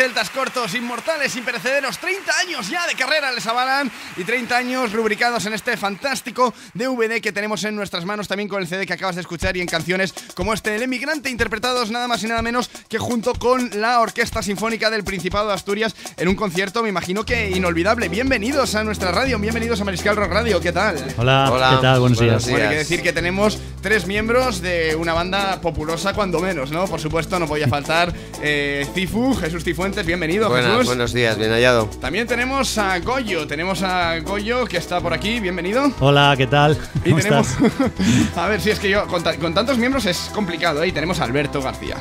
Celtas Cortos, inmortales, sin perecederos, 30 años ya de carrera les avalan y 30 años rubricados en este fantástico DVD que tenemos en nuestras manos, también con el CD que acabas de escuchar y en canciones como este, El Emigrante, interpretados nada más y nada menos que junto con la Orquesta Sinfónica del Principado de Asturias en un concierto, me imagino que inolvidable. Bienvenidos a nuestra radio, bienvenidos a Mariskal Rock Radio, ¿qué tal? Hola, ¿qué tal? Buenos días. Bueno, hay que decir que tenemos tres miembros de una banda populosa cuando menos, ¿no? Por supuesto, no podía faltar Cifu, Jesús Cifuentes, bienvenido. Buenos días, bien hallado. También tenemos a Goyo que está por aquí, bienvenido. Hola, ¿qué tal? Y tenemos, a ver, si es que yo, con tantos miembros es complicado, y tenemos a Alberto García.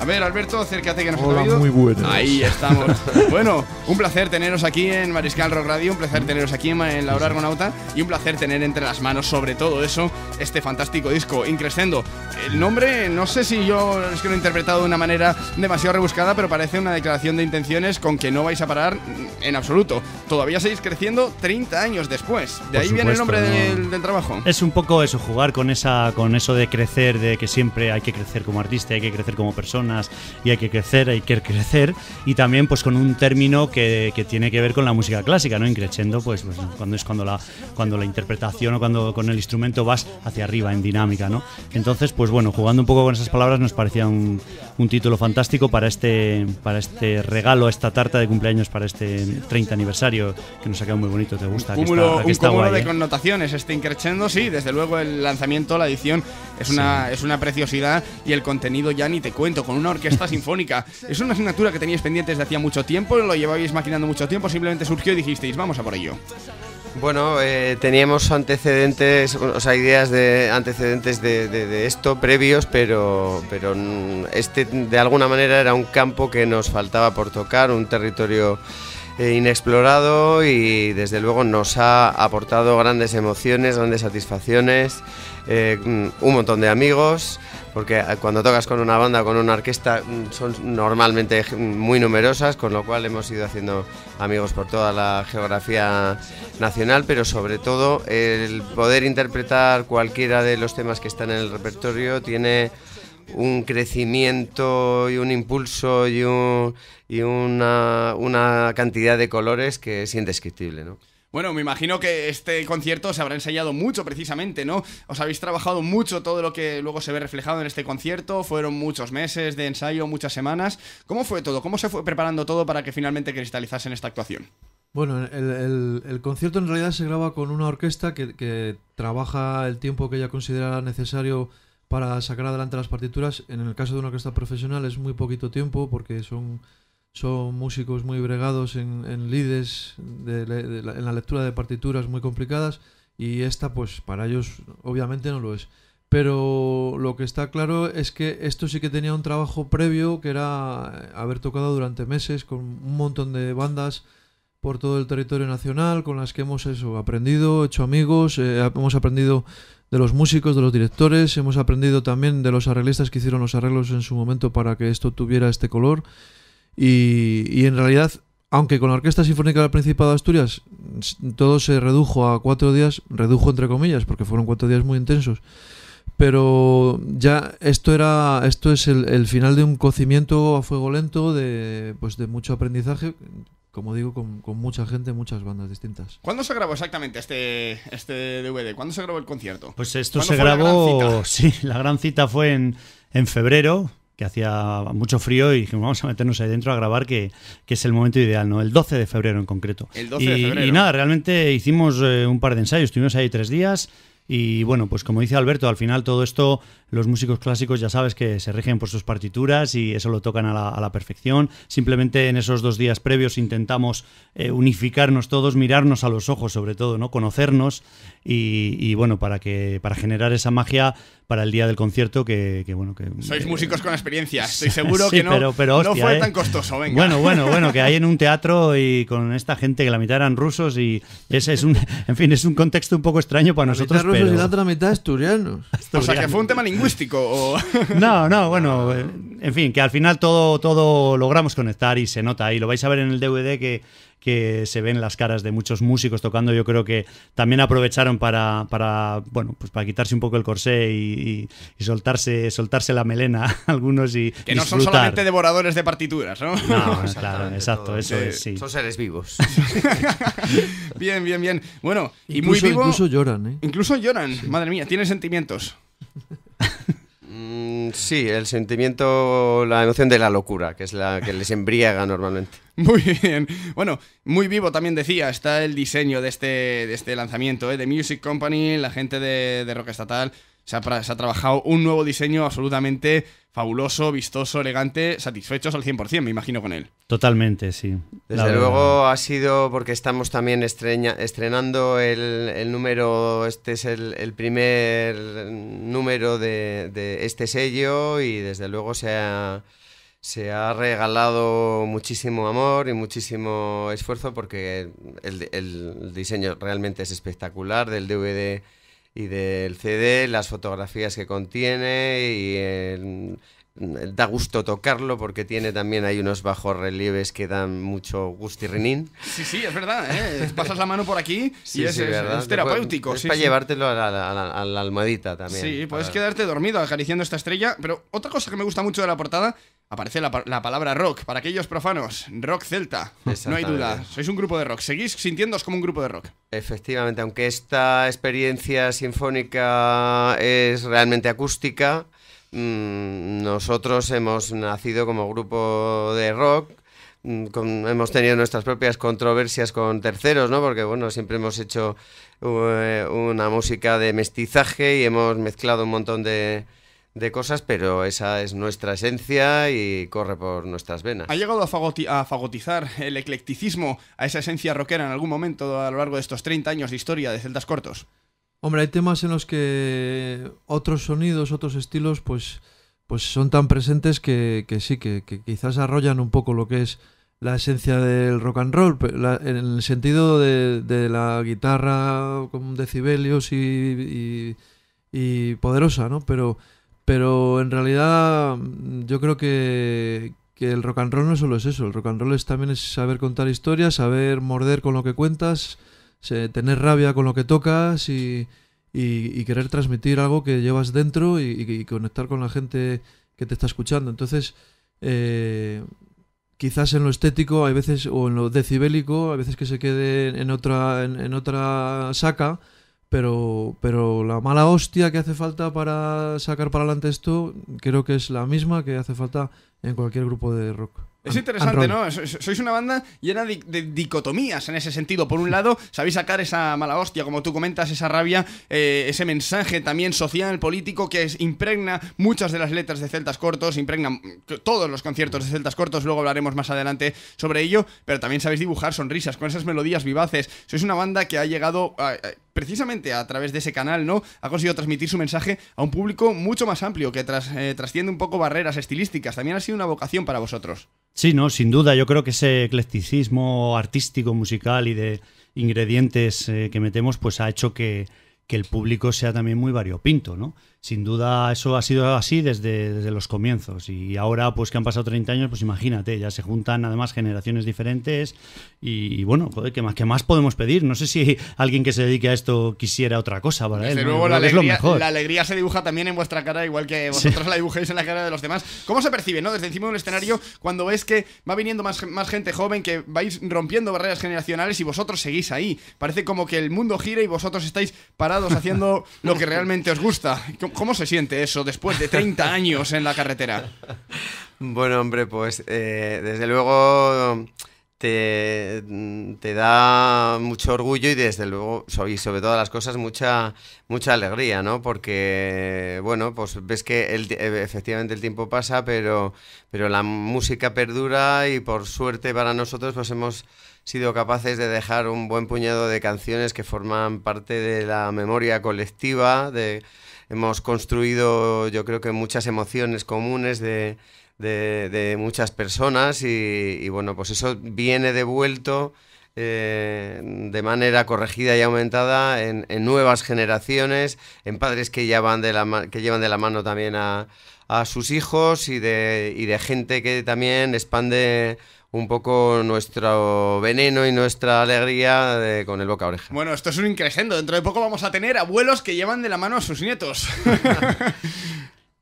A ver, Alberto, acércate que nos ha oído. Muy buenas. Ahí estamos. Bueno, un placer teneros aquí en Mariskal Rock Radio, un placer teneros aquí en La Hora Argonauta y un placer tener entre las manos, sobre todo eso, este fantástico disco, In Crescendo. El nombre, no sé si yo es que lo he interpretado de una manera demasiado rebuscada, pero parece una declaración de intenciones con que no vais a parar en absoluto. Todavía seguís creciendo 30 años después. De ahí viene el nombre del trabajo. Es un poco eso, jugar con eso de crecer, de que siempre hay que crecer como artista, hay que crecer como persona, y hay que crecer, y también pues con un término que tiene que ver con la música clásica, ¿no? In crescendo, pues cuando la interpretación o cuando con el instrumento vas hacia arriba en dinámica, ¿no? Entonces, pues bueno, jugando un poco con esas palabras nos parecía un título fantástico para este regalo, esta tarta de cumpleaños, para este 30 aniversario que nos ha quedado muy bonito. ¿Te gusta? Un cúmulo de connotaciones, este In Crescendo, sí, desde luego el lanzamiento, la edición, es una preciosidad, y el contenido ya ni te cuento, con una orquesta sinfónica. Es una asignatura que teníais pendientes de hacía mucho tiempo, lo llevabais maquinando mucho tiempo, simplemente surgió y dijisteis, vamos a por ello. Bueno, teníamos antecedentes, o sea, ideas de antecedentes de esto previos, pero este de alguna manera era un campo que nos faltaba por tocar, un territorio inexplorado, y desde luego nos ha aportado grandes emociones, grandes satisfacciones, un montón de amigos, porque cuando tocas con una banda o con una orquesta son normalmente muy numerosas, con lo cual hemos ido haciendo amigos por toda la geografía nacional, pero sobre todo el poder interpretar cualquiera de los temas que están en el repertorio tiene un crecimiento y un impulso y una cantidad de colores que es indescriptible, ¿no? Bueno, me imagino que este concierto se habrá ensayado mucho precisamente, ¿no? Os habéis trabajado mucho todo lo que luego se ve reflejado en este concierto, fueron muchos meses de ensayo, muchas semanas. ¿Cómo fue todo? ¿Cómo se fue preparando todo para que finalmente cristalizasen esta actuación? Bueno, el concierto en realidad se graba con una orquesta que trabaja el tiempo que ella considera necesario para sacar adelante las partituras. En el caso de una orquesta profesional es muy poquito tiempo, porque son músicos muy bregados en lides, en la lectura de partituras muy complicadas, y esta pues para ellos obviamente no lo es. Pero lo que está claro es que esto sí que tenía un trabajo previo, que era haber tocado durante meses con un montón de bandas por todo el territorio nacional, con las que hemos aprendido, hecho amigos, hemos aprendido de los músicos, de los directores, hemos aprendido también de los arreglistas que hicieron los arreglos en su momento para que esto tuviera este color. Y en realidad, aunque con la Orquesta Sinfónica del Principado de Asturias todo se redujo a 4 días, redujo entre comillas, porque fueron 4 días muy intensos, pero ya esto es el final de un cocimiento a fuego lento de mucho aprendizaje, como digo, con mucha gente, muchas bandas distintas. ¿Cuándo se grabó exactamente este DVD? ¿Cuándo se grabó el concierto? Pues esto se grabó, la gran cita fue en febrero, que hacía mucho frío, y dijimos, vamos a meternos ahí dentro a grabar, que es el momento ideal, ¿no? El 12 de febrero en concreto. El 12 de febrero. Y nada, realmente hicimos un par de ensayos, estuvimos ahí 3 días, y bueno, pues como dice Alberto, al final todo esto, los músicos clásicos ya sabes que se rigen por sus partituras y eso lo tocan a la perfección. Simplemente en esos 2 días previos intentamos unificarnos todos, mirarnos a los ojos sobre todo, ¿no? Conocernos y bueno, para generar esa magia para el día del concierto, que bueno, que sois músicos con experiencia, estoy seguro. Sí, que no, pero hostia, no fue tan costoso, venga. Bueno, que hay en un teatro y con esta gente que la mitad eran rusos, y ese es un contexto un poco extraño para nosotros. Rusos, pero y la otra mitad asturianos. O sea, que fue un tema lingüístico. No, bueno, en fin, que al final todo logramos conectar y se nota, y lo vais a ver en el DVD que que se ven las caras de muchos músicos tocando. Yo creo que también aprovecharon para quitarse un poco el corsé y soltarse la melena algunos y que no disfrutar. Son solamente devoradores de partituras, ¿no? No, claro, exacto, eso es, sí. Son seres vivos. Bien, bien, bien. Bueno, y incluso, muy vivo. Incluso lloran, ¿eh? Incluso lloran, sí. Madre mía, tienen sentimientos. Sí, el sentimiento, la emoción de la locura, que es la que les embriaga normalmente. Muy bien. Bueno, muy vivo también decía, está el diseño de este lanzamiento, ¿eh? De Music Company, la gente de Rockestatal. Se ha trabajado un nuevo diseño absolutamente fabuloso, vistoso, elegante, satisfechos al 100%, me imagino, con él. Totalmente, sí. Desde luego ha sido porque estamos también estrenando el número, este es el primer número de este sello y desde luego se ha regalado muchísimo amor y muchísimo esfuerzo porque el diseño realmente es espectacular del DVD y del CD, las fotografías que contiene y da gusto tocarlo porque tiene también hay unos bajos relieves que dan mucho gusto y rinín. Sí, sí, es verdad, ¿eh? Pasas la mano por aquí sí, y sí, es terapéutico. Es sí, para sí. Llevártelo a la almohadita también. Sí, puedes quedarte dormido acariciando esta estrella, pero otra cosa que me gusta mucho de la portada, aparece la palabra rock, para aquellos profanos, rock celta, no hay duda, sois un grupo de rock, seguís sintiéndoos como un grupo de rock. Efectivamente, aunque esta experiencia sinfónica es realmente acústica, nosotros hemos nacido como grupo de rock, hemos tenido nuestras propias controversias con terceros, ¿no? Porque bueno, siempre hemos hecho una música de mestizaje y hemos mezclado un montón de cosas, pero esa es nuestra esencia y corre por nuestras venas. ¿Ha llegado a fagotizar el eclecticismo a esa esencia rockera en algún momento a lo largo de estos 30 años de historia de Celtas Cortos? Hombre, hay temas en los que otros sonidos, otros estilos, pues son tan presentes que sí, que quizás arrollan un poco lo que es la esencia del rock and roll, en el sentido de la guitarra con decibelios y poderosa, ¿no? Pero en realidad yo creo que el rock and roll no solo es eso, el rock and roll también es saber contar historias, saber morder con lo que cuentas, tener rabia con lo que tocas y querer transmitir algo que llevas dentro y conectar con la gente que te está escuchando. Entonces, quizás en lo estético hay veces, o en lo decibélico, hay veces que se quede en otra saca. Pero la mala hostia que hace falta para sacar para adelante esto, creo que es la misma que hace falta en cualquier grupo de rock. Es interesante, ¿no? Sois una banda llena de dicotomías en ese sentido. Por un lado, sabéis sacar esa mala hostia, como tú comentas, esa rabia, ese mensaje también social, político, que impregna muchas de las letras de Celtas Cortos, impregna todos los conciertos de Celtas Cortos, luego hablaremos más adelante sobre ello, pero también sabéis dibujar sonrisas con esas melodías vivaces. Sois una banda que ha llegado, precisamente a través de ese canal, ¿no? Ha conseguido transmitir su mensaje a un público mucho más amplio, que trasciende un poco barreras estilísticas. También ha sido una vocación para vosotros. Sí, no, sin duda. Yo creo que ese eclecticismo artístico, musical y de ingredientes que metemos, pues ha hecho que el público sea también muy variopinto, ¿no? Sin duda eso ha sido así desde los comienzos y ahora pues que han pasado 30 años, pues imagínate, ya se juntan además generaciones diferentes y bueno, joder, ¿qué más podemos pedir? No sé si alguien que se dedique a esto quisiera otra cosa para él. Desde luego, ¿no? La alegría se dibuja también en vuestra cara, igual que vosotros sí la dibujéis en la cara de los demás. ¿Cómo se percibe, no? Desde encima de un escenario, cuando ves que va viniendo más gente joven, que vais rompiendo barreras generacionales y vosotros seguís ahí. Parece como que el mundo gira y vosotros estáis parados haciendo lo que realmente os gusta. ¿Cómo se siente eso después de 30 años en la carretera? Bueno, hombre, pues desde luego te da mucho orgullo y desde luego, y sobre todas las cosas, mucha alegría, ¿no? Porque, bueno, pues ves que efectivamente el tiempo pasa, pero la música perdura y por suerte para nosotros pues hemos sido capaces de dejar un buen puñado de canciones que forman parte de la memoria colectiva. Hemos construido, yo creo que muchas emociones comunes de muchas personas y bueno, pues eso viene devuelto de manera corregida y aumentada en nuevas generaciones, en padres que llevan de la mano también a sus hijos y de gente que también expande un poco nuestro veneno y nuestra alegría con el boca a oreja. Bueno, esto es un in crescendo. Dentro de poco vamos a tener abuelos que llevan de la mano a sus nietos.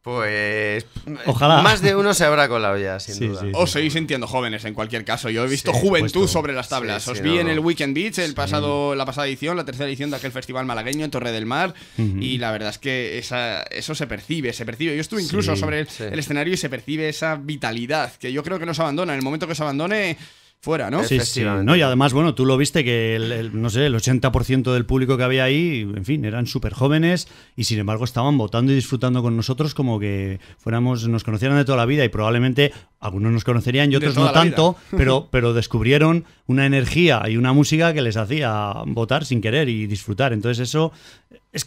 Pues... ojalá. Más de uno se habrá colado ya, sin duda. Sí, os seguís sintiendo jóvenes, en cualquier caso. Yo he visto juventud sobre las tablas. Os vi en el Weekend Beach, la pasada edición, la tercera edición de aquel festival malagueño en Torre del Mar. Y la verdad es que eso se percibe, Yo estuve incluso sobre el escenario y se percibe esa vitalidad, que yo creo que no se abandona. En el momento que se abandone... fuera, ¿no? Sí, sí, ¿no? Y además, bueno, tú lo viste que no sé, el 80% del público que había ahí, en fin, eran súper jóvenes y sin embargo estaban votando y disfrutando con nosotros como que fuéramos, nos conocieran de toda la vida, y probablemente algunos nos conocerían y otros no tanto, pero descubrieron una energía y una música que les hacía votar sin querer y disfrutar. Entonces eso... Es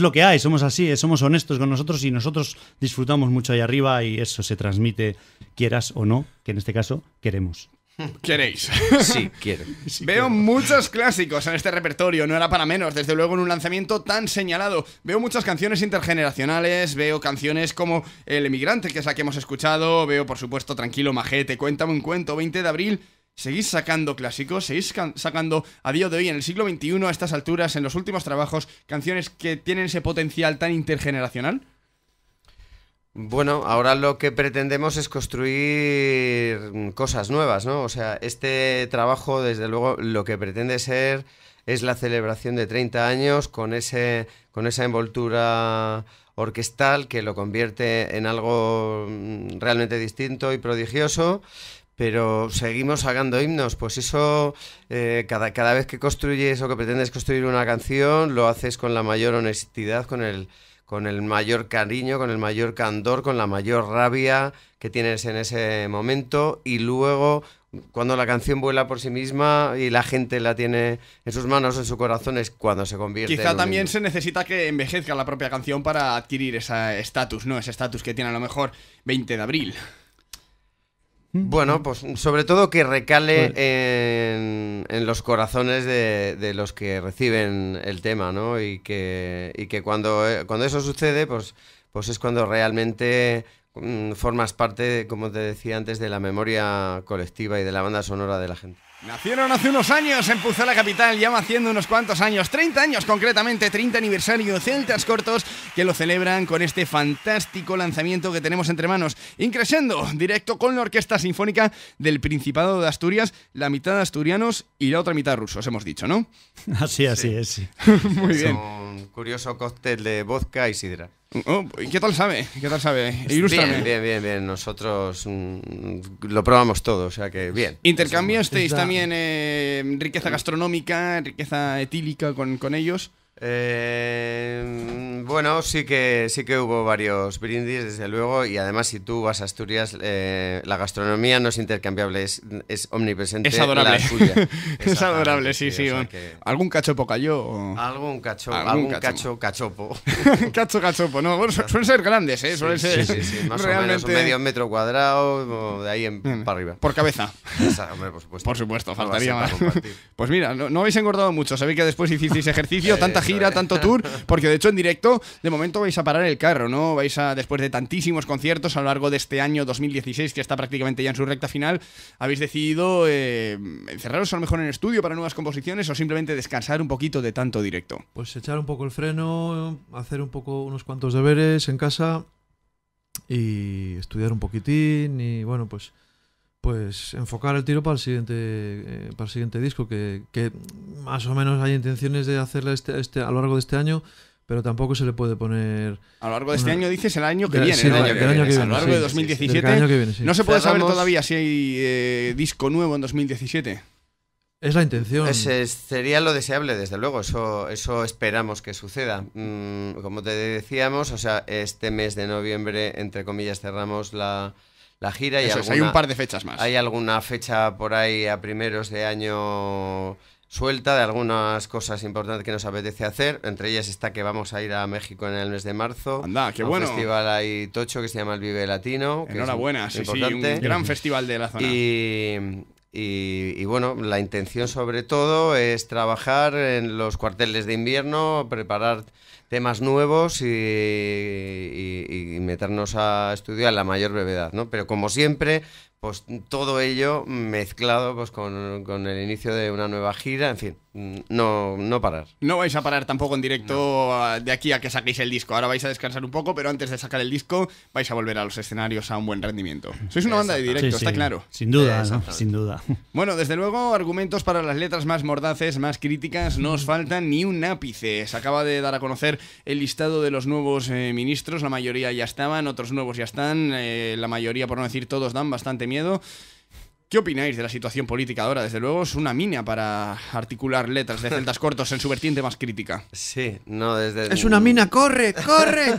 lo que hay, somos así, somos honestos con nosotros y nosotros disfrutamos mucho ahí arriba y eso se transmite, quieras o no, que en este caso queremos. ¿Queréis? Sí, quiero. Sí, veo muchos clásicos en este repertorio, no era para menos, desde luego en un lanzamiento tan señalado. Veo muchas canciones intergeneracionales, veo canciones como El Emigrante, que es la que hemos escuchado, veo por supuesto Tranquilo Majete, Cuéntame un Cuento, 20 de Abril... Seguís sacando clásicos, seguís sacando a día de hoy, en el siglo XXI, a estas alturas, en los últimos trabajos, canciones que tienen ese potencial tan intergeneracional. Bueno, ahora lo que pretendemos es construir cosas nuevas, ¿no? O sea, este trabajo, desde luego, lo que pretende ser es la celebración de 30 años con esa envoltura orquestal que lo convierte en algo realmente distinto y prodigioso. Pero seguimos sacando himnos, pues eso, cada vez que construyes o que pretendes construir una canción, lo haces con la mayor honestidad, con el mayor cariño, con el mayor candor, con la mayor rabia que tienes en ese momento, y luego, cuando la canción vuela por sí misma y la gente la tiene en sus manos, en su corazón, es cuando se convierte en un... Quizá también se necesita que envejezca la propia canción para adquirir ese estatus, ¿no? Ese estatus que tiene a lo mejor 20 de abril. Bueno, pues sobre todo que recale en los corazones de los que reciben el tema, ¿no? Y que cuando eso sucede, pues es cuando realmente formas parte, como te decía antes, de la memoria colectiva y de la banda sonora de la gente. Nacieron hace unos años en Pucela Capital, ya haciendo unos cuantos años, 30 años concretamente, 30 aniversario, Celtas Cortos, que lo celebran con este fantástico lanzamiento que tenemos entre manos. In Crescendo, directo con la Orquesta Sinfónica del Principado de Asturias, la mitad asturianos y la otra mitad rusos, hemos dicho, ¿no? Así es. Sí. Muy bien. Un curioso cóctel de vodka y sidra. Oh, ¿qué tal sabe? ¿Qué tal sabe? Ilústrame. Bien. Nosotros lo probamos todo, o sea que bien. ¿Intercambiasteis también riqueza gastronómica, riqueza etílica con ellos? Bueno, sí que hubo varios brindis, desde luego, y además si tú vas a Asturias, la gastronomía no es intercambiable, es omnipresente. Es adorable. La suya. Es adorable, sí. O sea que... ¿Algún cachopo cayó? O... Algún cachopo. Cachopo, no, bueno, suelen ser grandes, ¿eh? Suelen ser... Sí, más realmente... o menos, medio metro cuadrado, de ahí para arriba. Por cabeza. Esa, hombre, por supuesto. Por supuesto, faltaría más. Pues mira, no habéis engordado mucho, sabéis que después hicisteis ejercicio, tanta gira, tanto tour, porque de hecho en directo de momento vais a parar el carro, ¿no? Después de tantísimos conciertos a lo largo de este año 2016, que está prácticamente ya en su recta final, habéis decidido encerraros a lo mejor en el estudio para nuevas composiciones o simplemente descansar un poquito de tanto directo. Pues echar un poco el freno, hacer un poco unos cuantos deberes en casa y estudiar un poquitín y bueno, pues enfocar el tiro para el siguiente disco, que más o menos hay intenciones de hacerla a lo largo de este año, pero tampoco se le puede poner... A lo largo de este año, dices, el año que viene. Sí, el año que viene. A lo largo de 2017. Año que viene, sí. No se puede saber todavía si hay disco nuevo en 2017. Es la intención. Sería lo deseable, desde luego. Eso esperamos que suceda. Como te decíamos, o sea, este mes de noviembre, entre comillas, cerramos la gira. Hay un par de fechas más. Hay alguna fecha por ahí a primeros de año suelta de algunas cosas importantes que nos apetece hacer. Entre ellas está que vamos a ir a México en el mes de marzo. Anda, qué bueno. Un festival ahí tocho que se llama el Vive Latino. Enhorabuena, sí, un gran festival de la zona. Y bueno, la intención sobre todo es trabajar en los cuarteles de invierno, preparar temas nuevos y meternos a estudiar la mayor brevedad, ¿no? Pero como siempre, Pues todo ello mezclado pues con el inicio de una nueva gira, en fin, no parar. No vais a parar tampoco en directo, no, de aquí a que saquéis el disco. Ahora vais a descansar un poco, pero antes de sacar el disco vais a volver a los escenarios a un buen rendimiento. Sois una banda de directo, sí, está claro. Sin duda, ¿no? Sin duda. Bueno, desde luego, argumentos para las letras más mordaces, más críticas, no os faltan ni un ápice. Se acaba de dar a conocer el listado de los nuevos ministros, la mayoría ya estaban, otros nuevos ya están, la mayoría, por no decir todos, dan bastante miedo. ¿Qué opináis de la situación política ahora? Desde luego es una mina para articular letras de Celtas Cortos en su vertiente más crítica. Sí, no, desde... ¡Es una mina! ¡Corre! ¡Corre!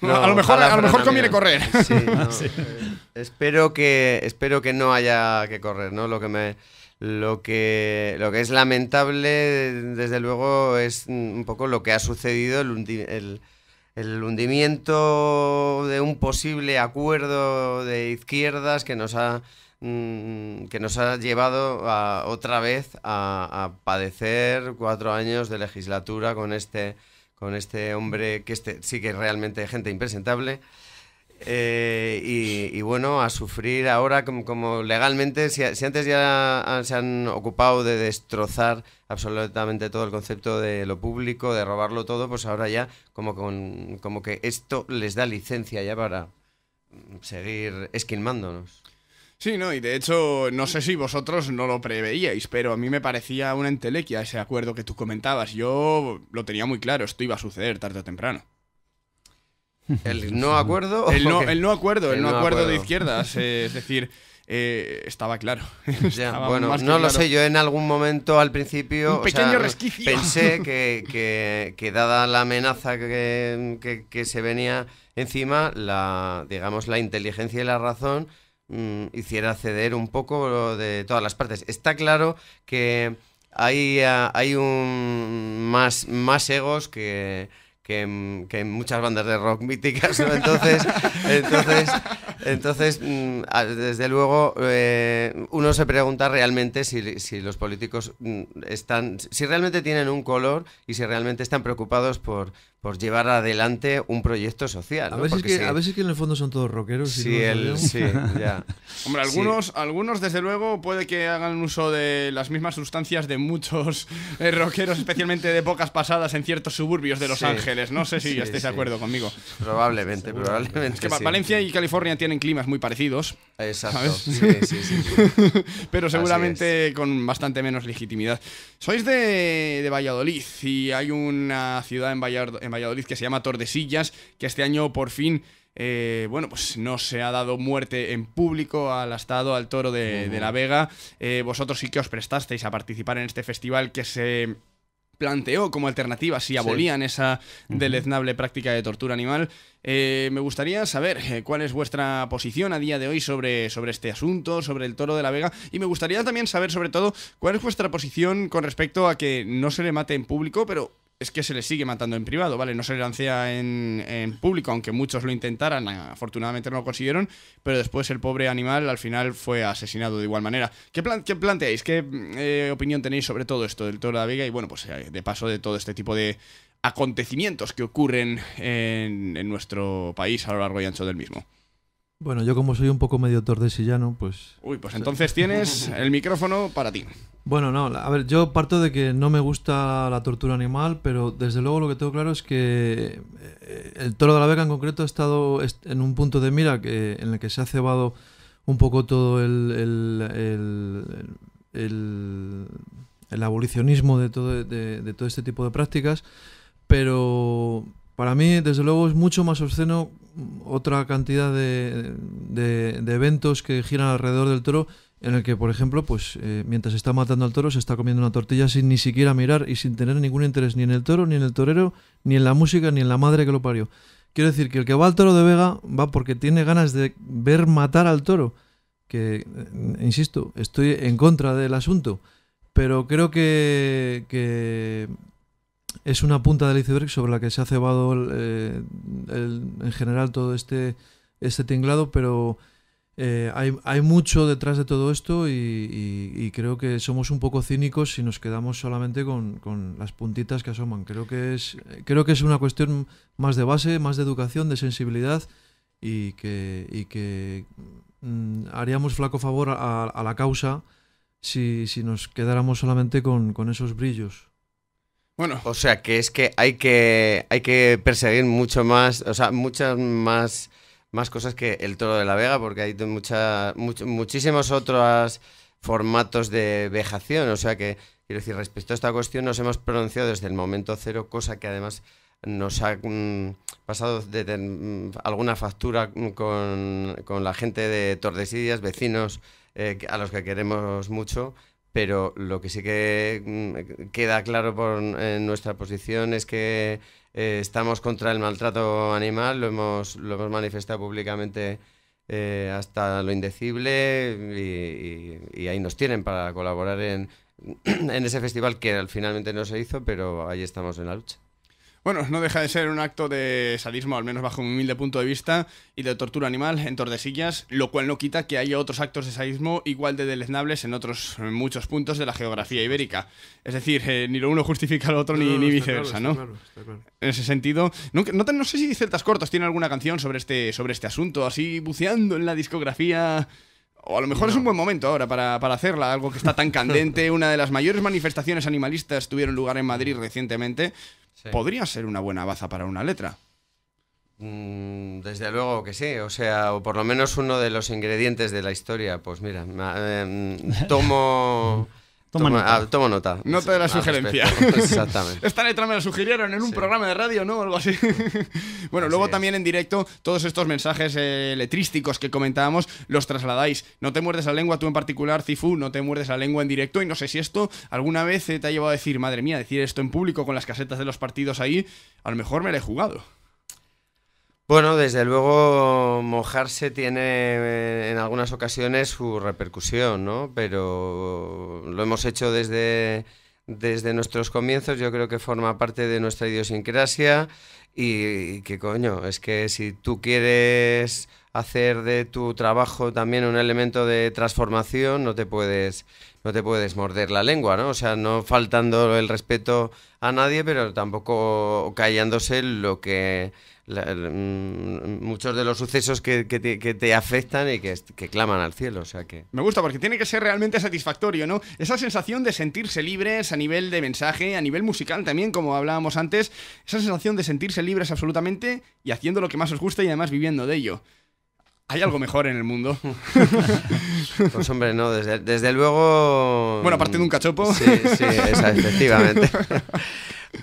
No, a lo mejor conviene correr. Sí, no, sí. Espero que no haya que correr, ¿no? Lo que es lamentable, desde luego, es un poco lo que ha sucedido, el hundimiento de un posible acuerdo de izquierdas que nos ha llevado otra vez a padecer 4 años de legislatura con este hombre que sí que es realmente gente impresentable, y bueno, a sufrir ahora como legalmente, si antes ya se han ocupado de destrozar absolutamente todo el concepto de lo público, de robarlo todo, pues ahora ya como que esto les da licencia ya para seguir esquilmándonos. Sí, no, y de hecho, no sé si vosotros no lo preveíais, pero a mí me parecía una entelequia ese acuerdo que tú comentabas. Yo lo tenía muy claro, esto iba a suceder tarde o temprano. ¿El no acuerdo? El no acuerdo de izquierdas, es decir... estaba claro. Bueno, no claro. Lo sé, yo en algún momento al principio un pequeño resquicio. Pensé que dada la amenaza que se venía encima, digamos la inteligencia y la razón hiciera ceder un poco de todas las partes. Está claro que hay más egos que en muchas bandas de rock míticas, ¿no? Entonces, desde luego, uno se pregunta realmente si los políticos si realmente tienen un color y si realmente están preocupados por llevar adelante un proyecto social, ¿no? A veces que en el fondo son todos rockeros. Hombre, algunos desde luego puede que hagan uso de las mismas sustancias de muchos rockeros, especialmente de épocas pasadas en ciertos suburbios de Los Ángeles. No sé si estáis de acuerdo conmigo. Probablemente. Es que sí. Valencia y California tienen climas muy parecidos. Exacto. Sí. Pero seguramente con bastante menos legitimidad. Sois de Valladolid y hay una ciudad en Valladolid que se llama Tordesillas, que este año por fin, bueno, pues no se ha dado muerte en público al astado, al Toro de la Vega. Vosotros sí que os prestasteis a participar en este festival que se planteó como alternativa si abolían esa deleznable práctica de tortura animal. Me gustaría saber cuál es vuestra posición a día de hoy sobre este asunto, sobre el Toro de la Vega, y me gustaría también saber sobre todo cuál es vuestra posición con respecto a que no se le mate en público, pero es que se le sigue matando en privado, ¿vale? No se le lancea en público, aunque muchos lo intentaran, afortunadamente no lo consiguieron, pero después el pobre animal al final fue asesinado de igual manera. ¿Qué planteáis? ¿Qué opinión tenéis sobre todo esto del Toro de la Vega? Y bueno, pues de paso de todo este tipo de acontecimientos que ocurren en nuestro país a lo largo y ancho del mismo. Bueno, yo como soy un poco medio tordesillano, pues... Uy, pues entonces tienes el micrófono para ti. Bueno, no, a ver, yo parto de que no me gusta la tortura animal, pero desde luego lo que tengo claro es que el Toro de la Vega en concreto ha estado en un punto de mira en el que se ha cebado un poco todo el abolicionismo de todo este tipo de prácticas, pero... Para mí, desde luego, es mucho más obsceno otra cantidad de eventos que giran alrededor del toro, en el que, por ejemplo, pues mientras se está matando al toro, se está comiendo una tortilla sin ni siquiera mirar y sin tener ningún interés ni en el toro, ni en el torero, ni en la música, ni en la madre que lo parió. Quiero decir que el que va al Toro de Vega va porque tiene ganas de ver matar al toro, que, insisto, estoy en contra del asunto, pero creo que es una punta del iceberg sobre la que se ha cebado en general todo este tinglado, pero hay mucho detrás de todo esto y creo que somos un poco cínicos si nos quedamos solamente con las puntitas que asoman. Creo que es una cuestión más de base, más de educación, de sensibilidad y que haríamos flaco favor a la causa si nos quedáramos solamente con esos brillos. Bueno, o sea que es que hay que perseguir mucho más, o sea, muchas más cosas que el Toro de la Vega, porque hay muchísimos otros formatos de vejación. O sea que, quiero decir, respecto a esta cuestión nos hemos pronunciado desde el momento cero, cosa que además nos ha pasado de alguna factura con la gente de Tordesillas, vecinos a los que queremos mucho, pero lo que sí que queda claro en nuestra posición es que estamos contra el maltrato animal, lo hemos manifestado públicamente hasta lo indecible, y ahí nos tienen para colaborar en ese festival que finalmente no se hizo, pero ahí estamos en la lucha. Bueno, no deja de ser un acto de sadismo, al menos bajo mi humilde punto de vista, y de tortura animal en Tordesillas, lo cual no quita que haya otros actos de sadismo igual de deleznables en otros muchos puntos de la geografía ibérica. Es decir, ni lo uno justifica al otro, ni viceversa, ¿no? Está claro. En ese sentido, no sé si Celtas Cortos tiene alguna canción sobre este asunto, así buceando en la discografía. O a lo mejor no. Es un buen momento ahora para hacerla, algo que está tan candente. Una de las mayores manifestaciones animalistas tuvieron lugar en Madrid recientemente. Sí. ¿Podría ser una buena baza para una letra? Desde luego que sí, o sea, o por lo menos uno de los ingredientes de la historia. Pues mira, tomo nota. Nota de la sugerencia. Exactamente. Esta letra me la sugirieron en un programa de radio, ¿no? Algo así. Bueno, así luego es. También en directo, todos estos mensajes letrísticos que comentábamos, los trasladáis. No te muerdes la lengua, tú en particular, Cifu, no te muerdes la lengua en directo. Y no sé si esto alguna vez te ha llevado a decir, madre mía, decir esto en público con las casetas de los partidos ahí, a lo mejor me la he jugado. Bueno, desde luego mojarse tiene en algunas ocasiones su repercusión, ¿no? Pero lo hemos hecho desde nuestros comienzos. Yo creo que forma parte de nuestra idiosincrasia y que coño, es que si tú quieres hacer de tu trabajo también un elemento de transformación, no te puedes morder la lengua, ¿no? O sea, no faltando el respeto a nadie, pero tampoco callándose lo que... muchos de los sucesos que te afectan y que claman al cielo, o sea que... Me gusta porque tiene que ser realmente satisfactorio, ¿no? Esa sensación de sentirse libres a nivel de mensaje, a nivel musical también, como hablábamos antes, esa sensación de sentirse libres absolutamente y haciendo lo que más os gusta y además viviendo de ello. ¿Hay algo mejor en el mundo? Pues hombre, no, desde luego... Bueno, aparte de un cachopo. Sí, efectivamente.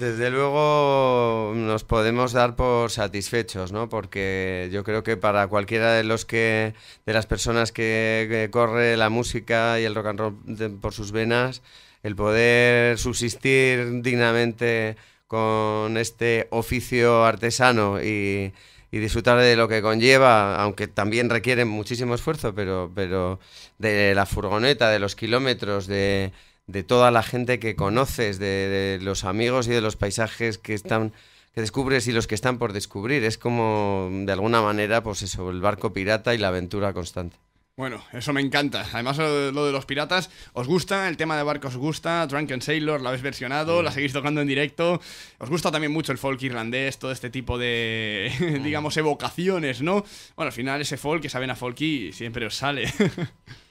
Desde luego nos podemos dar por satisfechos, ¿no? Porque yo creo que para cualquiera de las personas que corre la música y el rock and roll por sus venas, el poder subsistir dignamente con este oficio artesano y disfrutar de lo que conlleva, aunque también requiere muchísimo esfuerzo, pero de la furgoneta, de los kilómetros, de toda la gente que conoces, de los amigos y de los paisajes que descubres y los que están por descubrir. Es como, de alguna manera, pues eso, el barco pirata y la aventura constante. Bueno, eso me encanta. Además, lo de los piratas, ¿os gusta? El tema de barcos os gusta. Drunken Sailor la habéis versionado, la seguís tocando en directo. Os gusta también mucho el folk irlandés, todo este tipo de, digamos, evocaciones, ¿no? Bueno, al final ese folk, que saben a folky, siempre os sale.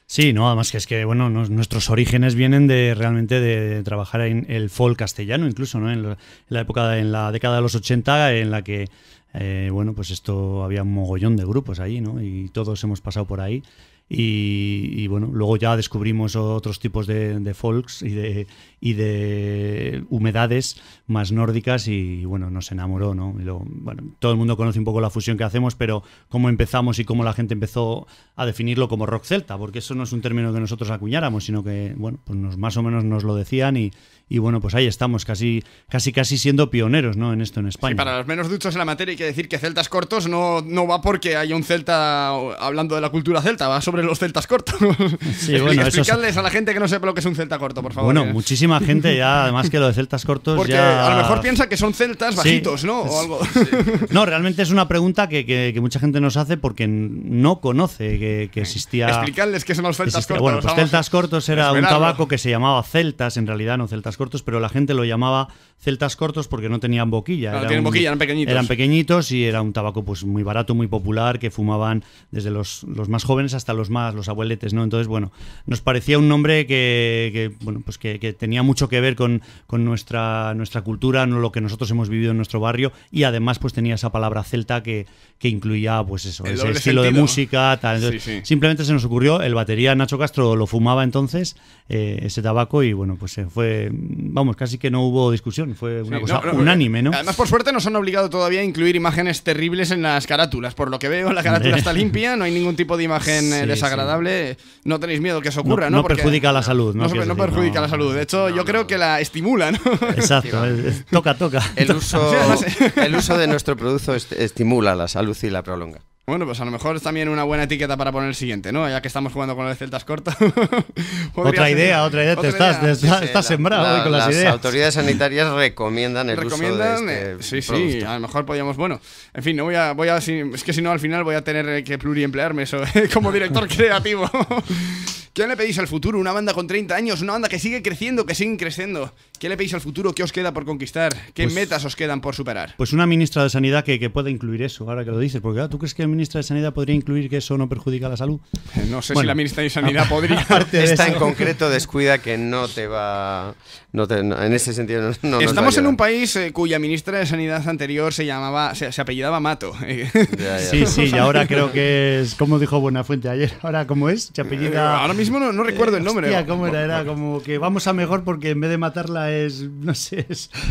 Sí, no, además que es que, bueno, nuestros orígenes vienen realmente de trabajar en el folk castellano, incluso, ¿no? En la década de los 80, en la que, bueno, pues esto había un mogollón de grupos ahí, ¿no? Y todos hemos pasado por ahí. Y bueno, luego ya descubrimos otros tipos de folks y de humedades más nórdicas y bueno, nos enamoró, ¿no? Y luego, bueno, todo el mundo conoce un poco la fusión que hacemos, pero cómo empezamos y cómo la gente empezó a definirlo como rock celta, porque eso no es un término que nosotros acuñáramos, sino que, bueno, pues más o menos nos lo decían y bueno, pues ahí estamos, casi siendo pioneros, ¿no? En esto en España. Sí, para los menos duchos en la materia hay que decir que Celtas Cortos no va porque haya un celta hablando de la cultura celta, va sobre sobre los celtas cortos. Sí, bueno, explicarles a la gente que no sepa lo que es un celta corto, por favor. Bueno, muchísima gente ya, además que lo de celtas cortos. Porque ya... a lo mejor piensa que son celtas bajitos, ¿no? O algo. Sí. No, realmente es una pregunta que mucha gente nos hace porque no conoce que existía. Explicarles qué son los celtas cortos. Bueno, pues celtas cortos era un tabaco que se llamaba celtas, en realidad no celtas cortos, pero la gente lo llamaba celtas cortos porque no tenían boquilla. Claro, tienen boquilla, eran pequeñitos. Eran pequeñitos y era un tabaco pues muy barato, muy popular, que fumaban desde los más jóvenes hasta los abueletes, ¿no? Entonces, bueno, nos parecía un nombre que tenía mucho que ver con nuestra cultura, lo que nosotros hemos vivido en nuestro barrio, y además pues tenía esa palabra celta que incluía pues eso, ese estilo de música, tal. Entonces, simplemente se nos ocurrió, el batería Nacho Castro lo fumaba entonces, ese tabaco, y bueno, pues fue, vamos, casi que no hubo discusión, fue una cosa unánime, ¿no? Además, por suerte nos han obligado todavía a incluir imágenes terribles en las carátulas, por lo que veo la carátula está limpia, no hay ningún tipo de imagen desagradable, no tenéis miedo que eso ocurra, ¿no? No perjudica la salud, ¿no? No perjudica la salud, de hecho yo creo que la estimula, ¿no? Exacto, toca. El uso de nuestro producto estimula la salud y la prolonga. Bueno, pues a lo mejor es también una buena etiqueta para poner el siguiente, ¿no? Ya que estamos jugando con lo de celtas cortos. otra idea. Te estás sembrado hoy con las ideas. Las autoridades sanitarias recomiendan el uso de este producto. Sí, a lo mejor podíamos... Bueno, en fin, es que si no al final voy a tener que pluriemplearme eso, como director creativo. ¿Qué le pedís al futuro? Una banda con 30 años, una banda que sigue creciendo, que sigue creciendo. ¿Qué le pedís al futuro? ¿Qué os queda por conquistar? ¿Qué metas os quedan por superar? Pues una ministra de Sanidad que pueda incluir eso, ahora que lo dices. Porque ¿tú crees que la ministra de Sanidad podría incluir que eso no perjudica la salud? No sé si la ministra de Sanidad podría. Esta en concreto descuida que no te va... en ese sentido no estamos en un país cuya ministra de Sanidad anterior se apellidaba Mato. Sí, y ahora creo que es... Como dijo Buenafuente ayer. Ahora, ¿cómo es? Se apellida... Ahora mismo no recuerdo el nombre. Hostia, ¿cómo era? Era como que vamos a mejor porque en vez de matarla es... No sé,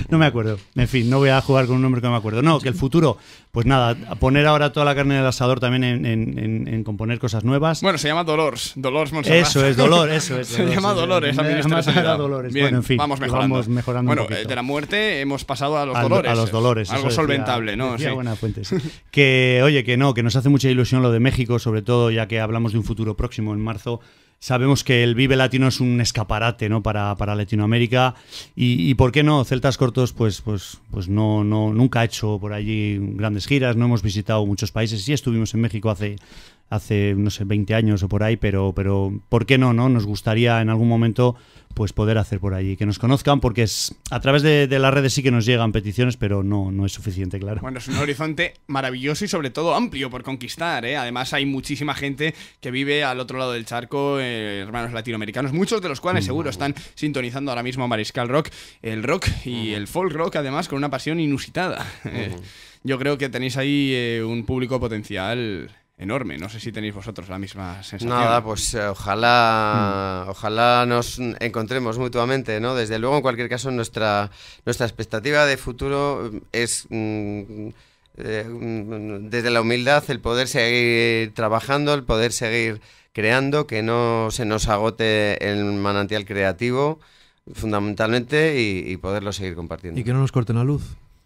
no me acuerdo. En fin, no voy a jugar con un nombre que no me acuerdo. No, que el futuro... Pues nada, a poner ahora toda la carne del asador también en componer cosas nuevas. Bueno, se llama Dolores Montserrat. Eso es. Se llama Dolores. Bien, bueno, en fin. Vamos mejorando. Bueno, de la muerte hemos pasado a los dolores. A los dolores. Algo decía, solventable, ¿no? Sí. Buenafuente, sí. Que nos hace mucha ilusión lo de México, sobre todo ya que hablamos de un futuro próximo en marzo. Sabemos que el Vive Latino es un escaparate, ¿no? para Latinoamérica y ¿por qué no? Celtas Cortos pues nunca ha hecho por allí grandes giras, no hemos visitado muchos países, sí estuvimos en México hace no sé, 20 años o por ahí, pero ¿por qué no? Nos gustaría en algún momento pues poder hacer por allí, que nos conozcan, porque a través de las redes sí que nos llegan peticiones, pero no es suficiente, claro. Bueno, es un horizonte maravilloso y sobre todo amplio por conquistar, ¿eh? Además hay muchísima gente que vive al otro lado del charco, hermanos latinoamericanos, muchos de los cuales seguro están sintonizando ahora mismo Mariskal Rock, el rock y el folk rock, además con una pasión inusitada. Yo creo que tenéis ahí un público potencial... enorme, no sé si tenéis vosotros la misma sensación. Nada, pues ojalá nos encontremos mutuamente, ¿no? Desde luego, en cualquier caso, nuestra expectativa de futuro es desde la humildad el poder seguir trabajando, el poder seguir creando, que no se nos agote el manantial creativo, fundamentalmente, y poderlo seguir compartiendo. Y que no nos corten la luz.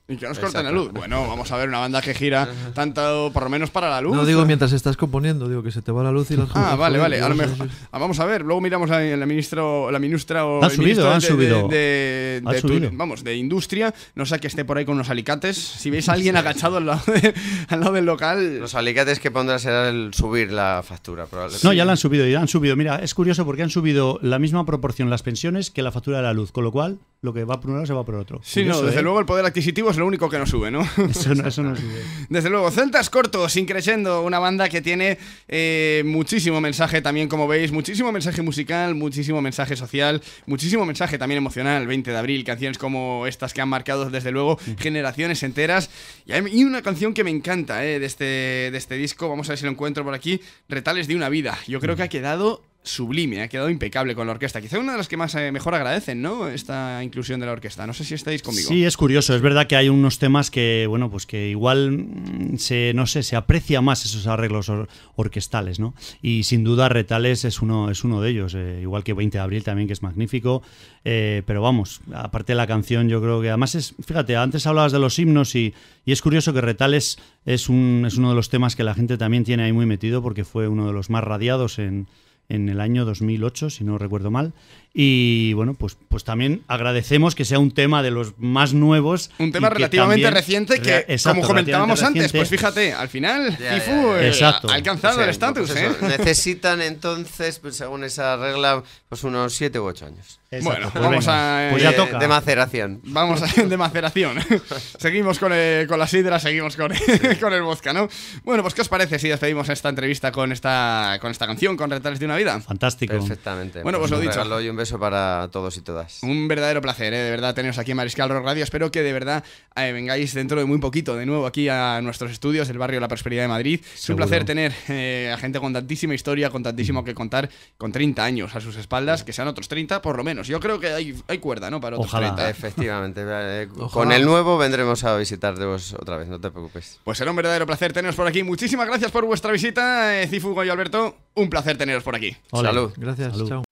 Y que nos corten la luz. Bueno, vamos a ver una banda que gira tanto, por lo menos para la luz. No digo mientras estás componiendo, digo que se te va la luz y las cosas. Vale. A lo mejor, vamos a ver, luego miramos a la ministra o el ministro de Industria. No sé que esté por ahí con unos alicates. Si veis a alguien agachado al lado del local. Los alicates que pondrá será el subir la factura, probablemente. No, ya la han subido, Mira, es curioso porque han subido la misma proporción las pensiones que la factura de la luz, con lo cual lo que va por un lado se va por otro. Sí, curioso, desde luego el poder adquisitivo es lo único que no sube, ¿no? Eso no sube. Desde luego, Celtas Cortos, In Crescendo, una banda que tiene muchísimo mensaje también, como veis, muchísimo mensaje musical, muchísimo mensaje social, muchísimo mensaje también emocional. 20 de abril, canciones como estas que han marcado, desde luego, generaciones enteras. Y hay una canción que me encanta de este disco, vamos a ver si lo encuentro por aquí, Retales de una Vida. Yo creo que ha quedado... sublime, ha quedado impecable con la orquesta. Quizá una de las que más mejor agradecen, ¿no?, esta inclusión de la orquesta. No sé si estáis conmigo. Sí, es curioso. Es verdad que hay unos temas que, bueno, pues que igual se aprecia más esos arreglos orquestales, ¿no? Y sin duda Retales es uno de ellos. Igual que 20 de Abril también, que es magnífico. Pero vamos, aparte de la canción, yo creo que además es, fíjate, antes hablabas de los himnos y es curioso que Retales es uno de los temas que la gente también tiene ahí muy metido, porque fue uno de los más radiados en el año 2008, si no recuerdo mal. Y bueno, pues también agradecemos que sea un tema de los más nuevos. Un tema relativamente reciente que, exacto, como comentábamos antes, pues fíjate, al final Cifu ha alcanzado el estatus. Pues necesitan entonces, pues, según esa regla, pues unos 7 u 8 años. Exacto, bueno, pues vamos a... pues ya toca. De maceración. Vamos a de maceración. Seguimos con la sidra, seguimos con el vodka, ¿no? Bueno, pues ¿qué os parece si despedimos esta entrevista con esta canción, con Retales de una Vida? Fantástico. Perfectamente. Bueno, pues lo dicho. Y un beso para todos y todas. Un verdadero placer, de verdad, teneros aquí en Mariskal Rock Radio. Espero que de verdad vengáis dentro de muy poquito de nuevo aquí a nuestros estudios del barrio La Prosperidad de Madrid. Seguro. Es un placer tener a gente con tantísima historia, con tantísimo que contar, con 30 años a sus espaldas, que sean otros 30 por lo menos. Yo creo que hay cuerda, ¿no?, para otros. Ojalá. 30. Efectivamente. Ojalá. Con el nuevo vendremos a visitaros otra vez, no te preocupes. Pues será un verdadero placer teneros por aquí. Muchísimas gracias por vuestra visita, Cifu, Goyo, Alberto. Un placer teneros por aquí. Hola. Salud. Gracias. Salud. Chao.